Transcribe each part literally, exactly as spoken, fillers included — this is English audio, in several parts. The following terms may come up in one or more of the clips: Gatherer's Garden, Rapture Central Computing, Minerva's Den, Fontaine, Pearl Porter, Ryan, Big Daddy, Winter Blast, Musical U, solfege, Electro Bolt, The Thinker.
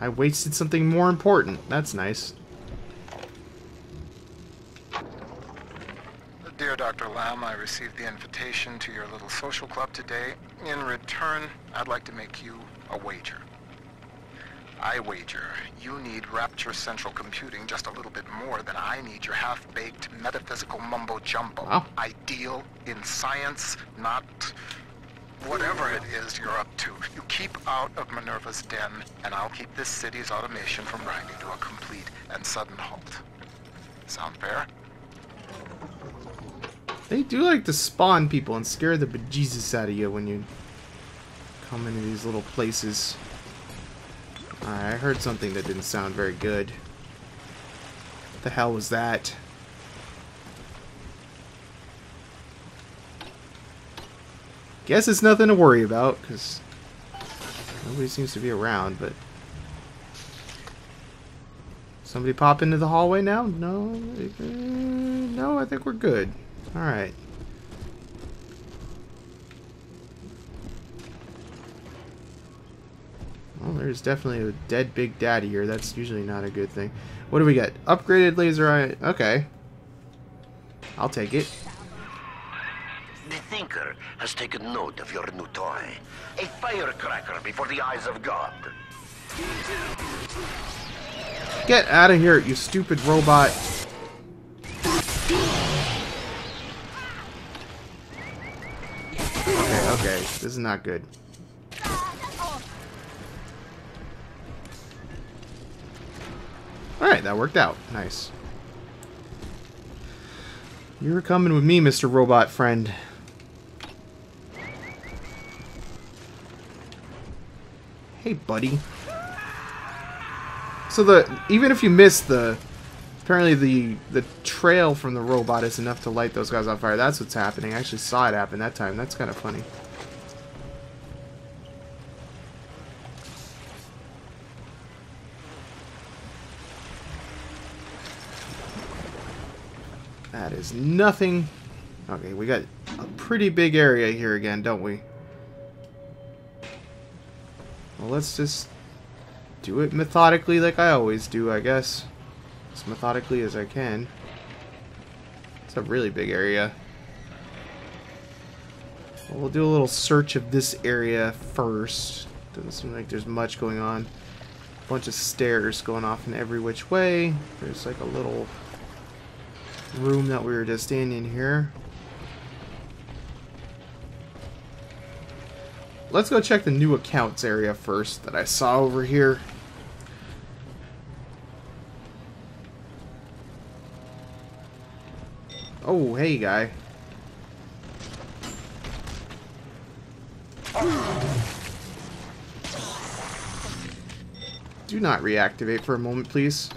I wasted something more important. That's nice. Dear Doctor Lamb, I received the invitation to your little social club today. In return, I'd like to make you a wager. I wager you need Rapture Central Computing just a little bit more than I need your half-baked metaphysical mumbo-jumbo. Wow. Ideal in science, not whatever it is you're up to. You keep out of Minerva's Den, and I'll keep this city's automation from grinding to a complete and sudden halt. Sound fair? They do like to spawn people and scare the bejesus out of you when you come into these little places. Alright, I heard something that didn't sound very good. What the hell was that? Guess it's nothing to worry about, because nobody seems to be around, but... Somebody pop into the hallway now? No, uh, no, I think we're good. Alright. Well, there's definitely a dead Big Daddy here. That's usually not a good thing. What do we got? Upgraded laser eye. Okay. I'll take it. The Thinker has taken note of your new toy. A firecracker before the eyes of God. Get out of here, you stupid robot. Okay, okay. This is not good. Alright, that worked out. Nice. You're coming with me, Mister Robot Friend. Hey, buddy. So the even if you miss the apparently the the trail from the robot is enough to light those guys on fire. That's what's happening. I actually saw it happen that time. That's kind of funny. That is nothing. Okay, we got a pretty big area here again, don't we? Well, let's just do it methodically like I always do, I guess. As methodically as I can. It's a really big area. Well, we'll do a little search of this area first. Doesn't seem like there's much going on. A bunch of stairs going off in every which way. There's like a little... room that we were just in in here. Let's go check the new accounts area first that I saw over here. Oh, hey guy. Do not reactivate for a moment, please.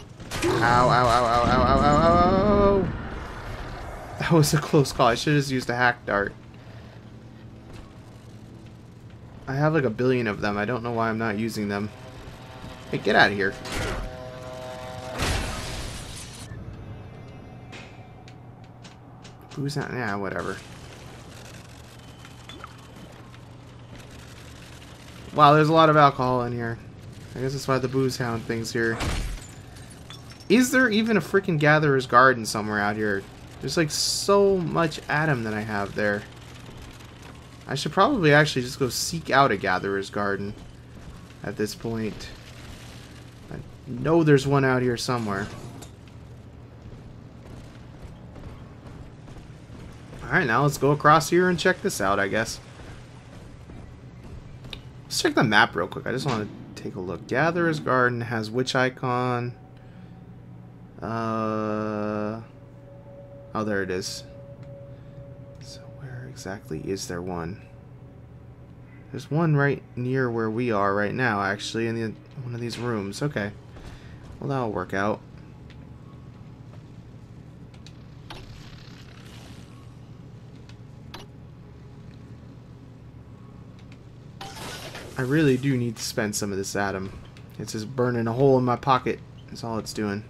Ow, ow, ow, ow, ow, ow, ow, ow. That was a close call. I should have just used a hack dart. I have like a billion of them. I don't know why I'm not using them. Hey, get out of here. Who's not? Yeah, whatever. Wow, there's a lot of alcohol in here. I guess that's why the booze hound thing's here. Is there even a freaking Gatherer's Garden somewhere out here? There's like so much Adam that I have there. I should probably actually just go seek out a Gatherer's Garden at this point. I know there's one out here somewhere. Alright, now let's go across here and check this out, I guess. Let's check the map real quick. I just want to take a look. Gatherer's Garden has which icon? Uh... Oh, there it is. So where exactly is there one? There's one right near where we are right now, actually, in the, one of these rooms. Okay. Well, that'll work out. I really do need to spend some of this atom. It's just burning a hole in my pocket. That's all it's doing.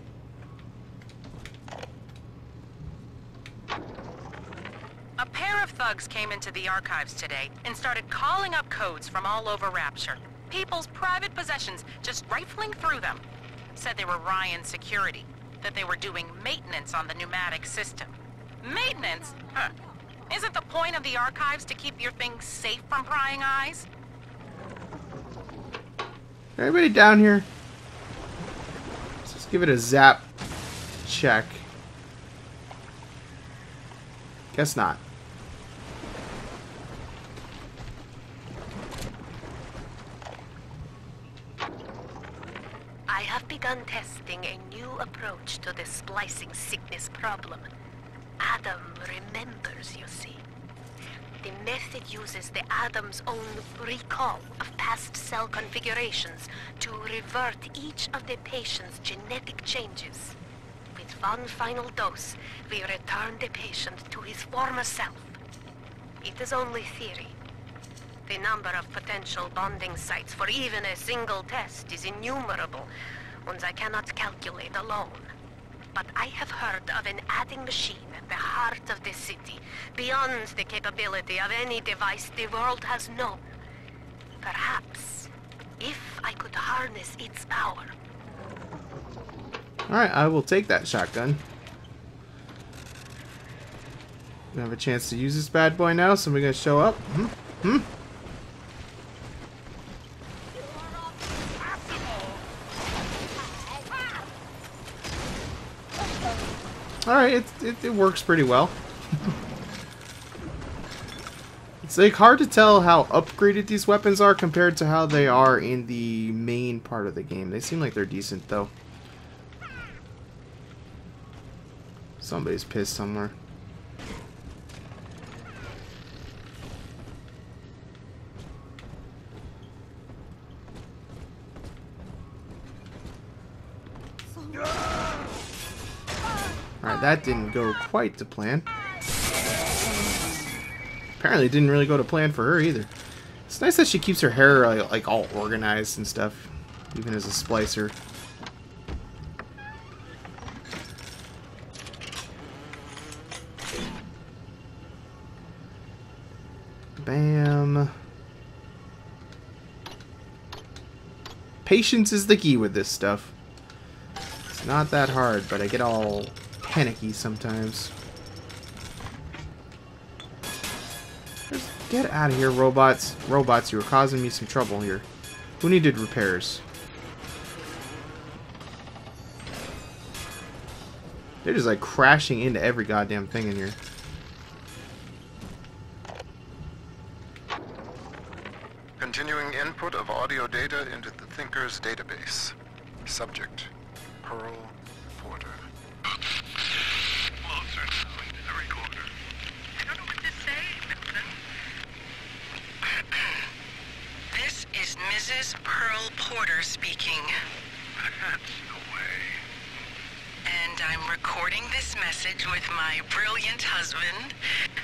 Came into the archives today and started calling up codes from all over Rapture. people's private possessions, just rifling through them. Said they were Ryan security, that they were doing maintenance on the pneumatic system. Maintenance? Huh. Isn't the point of the archives to keep your things safe from prying eyes? Anybody down here? Let's just give it a zap check. Guess not. I have begun testing a new approach to the splicing sickness problem. Adam remembers, you see. The method uses the Adam's own recall of past cell configurations to revert each of the patient's genetic changes. With one final dose, we return the patient to his former self. It is only theory. The number of potential bonding sites for even a single test is innumerable, ones I cannot calculate alone. But I have heard of an adding machine at the heart of the city, beyond the capability of any device the world has known. Perhaps, if I could harness its power. Alright, I will take that shotgun. We have a chance to use this bad boy now, so we're gonna show up. Hmm? Hmm? Alright, it, it, it works pretty well. It's like hard to tell how upgraded these weapons are compared to how they are in the main part of the game. They seem like they're decent though. Somebody's pissed somewhere. Alright, that didn't go quite to plan. Apparently it didn't really go to plan for her either. It's nice that she keeps her hair uh, like all organized and stuff, even as a splicer. Bam. Patience is the key with this stuff. It's not that hard, but I get all panicky sometimes. Just get out of here, robots. Robots, you were causing me some trouble here. Who needed repairs? They're just like crashing into every goddamn thing in here. Continuing input of audio data into the Thinker's database. Subject, Pearl Porter. This is Missus Pearl Porter speaking. That's the way. And I'm recording this message with my brilliant husband,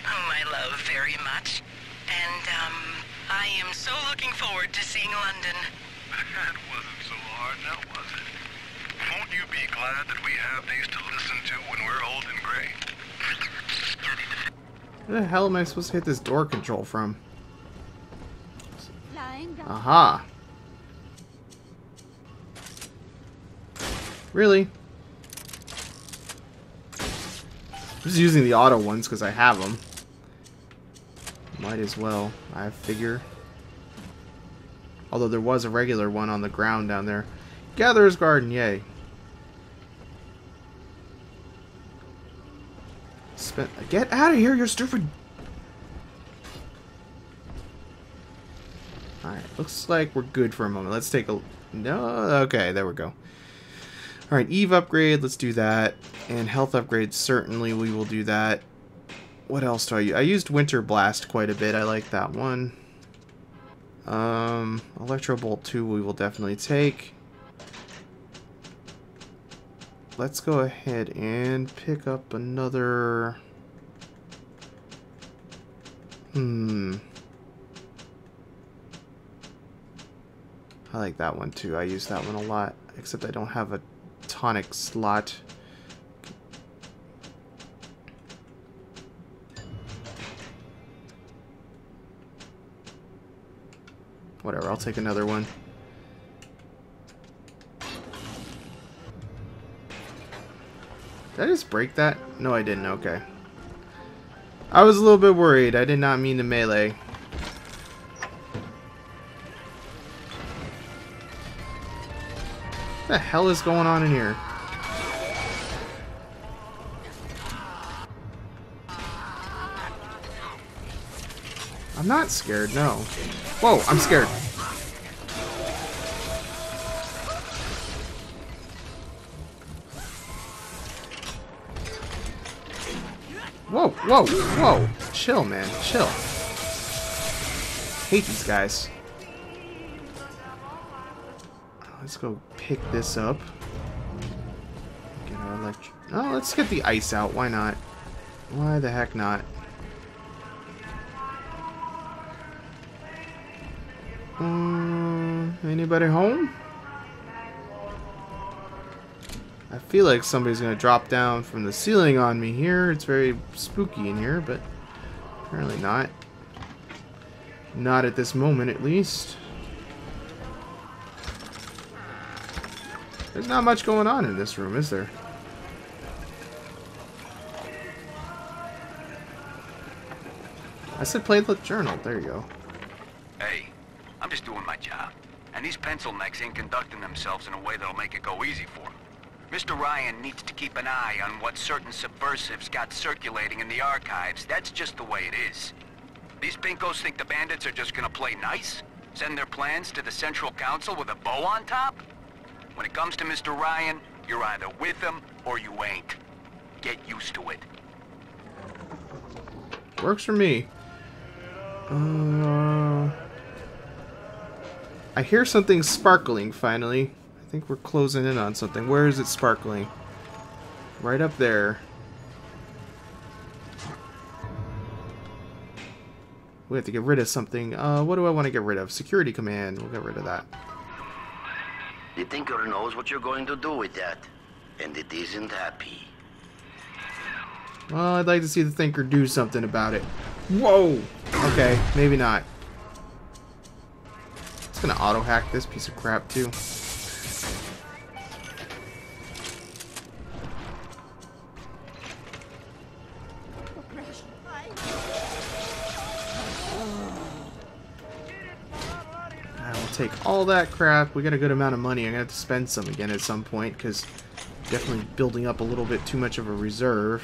whom I love very much. And, um, I am so looking forward to seeing London. That wasn't so hard, now was it? Won't you be glad that we have these to listen to when we're old and gray? Where the hell am I supposed to hit this door control from? Aha! Really? I'm just using the auto ones because I have them. Might as well, I figure. Although there was a regular one on the ground down there. Gatherer's Garden, yay. Spent. Get out of here, you're stupid! Alright, looks like we're good for a moment. Let's take a... No, okay, there we go. Alright, Eve upgrade, let's do that. And health upgrade, certainly we will do that. What else do I use? I used Winter Blast quite a bit. I like that one. Um, Electro Bolt two we will definitely take. Let's go ahead and pick up another... Hmm. I like that one too. I use that one a lot, except I don't have a tonic slot. Whatever, I'll take another one. Did I just break that? No, I didn't. Okay. I was a little bit worried. I did not mean to melee. What the hell is going on in here? I'm not scared, no. Whoa, I'm scared. Whoa, whoa, whoa. Chill, man, chill. Hate these guys. Let's go pick this up. Get our electric. Oh, let's get the ice out. Why not? Why the heck not? Um, anybody home? I feel like somebody's gonna drop down from the ceiling on me here. It's very spooky in here, but apparently not. Not at this moment, at least. There's not much going on in this room, is there? I said play the journal. There you go. Hey, I'm just doing my job. And these pencil necks ain't conducting themselves in a way that'll make it go easy for them. Mister Ryan needs to keep an eye on what certain subversives got circulating in the archives. That's just the way it is. These pinkos think the bandits are just gonna play nice? Send their plans to the Central Council with a bow on top? When it comes to Mister Ryan, you're either with him or you ain't. Get used to it. Works for me. Uh, I hear something sparkling, finally. I think we're closing in on something. Where is it sparkling? Right up there. We have to get rid of something. Uh, what do I want to get rid of? Security command. We'll get rid of that. The Thinker knows what you're going to do with that, and it isn't happy. Well, I'd like to see the Thinker do something about it. Whoa! Okay, maybe not. It's gonna auto-hack this piece of crap, too. Take all that crap. We got a good amount of money. I'm gonna have to spend some again at some point because definitely building up a little bit too much of a reserve.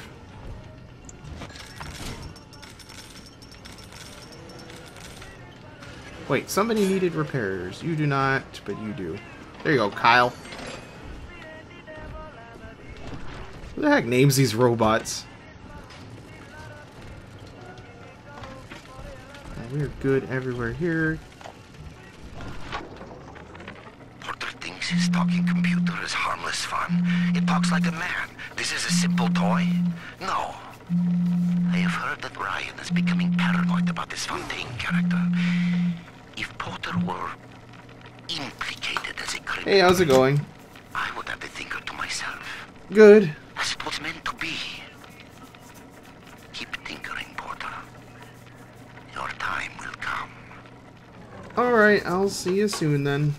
Wait, somebody needed repairs. You do not, but you do. There you go, Kyle. Who the heck names these robots? We're good everywhere here. His talking computer is harmless fun. It talks like a man. This is a simple toy? No. I have heard that Ryan is becoming paranoid about this Fontaine character. If Porter were implicated as a criminal... Hey, how's it going? I would have the Thinker to myself. Good. That's what's meant to be. Keep tinkering, Porter. Your time will come. Alright, I'll see you soon then.